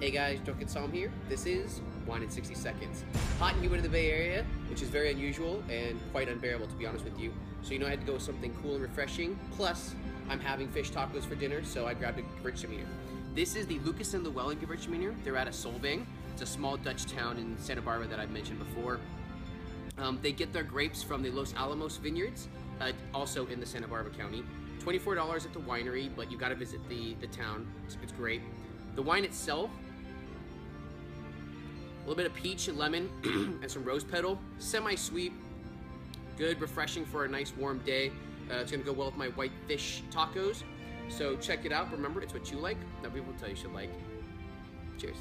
Hey guys, Drunken Somm here. This is Wine in 60 Seconds. Hot and humid in the Bay Area, which is very unusual and quite unbearable, to be honest with you. So you know I had to go with something cool and refreshing. Plus, I'm having fish tacos for dinner, so I grabbed a Gewürztraminer. This is the Lucas & Lewellen Gewürztraminer. They're out of Solvang. It's a small Dutch town in Santa Barbara that I've mentioned before. They get their grapes from the Los Alamos vineyards, also in the Santa Barbara County. $24 at the winery, but you gotta visit the town. It's great. The wine itself, a little bit of peach and lemon and some rose petal, semi-sweet, good, refreshing for a nice warm day. It's gonna go well with my white fish tacos. So check it out. Remember, it's what you like. Now people tell you should like. Cheers.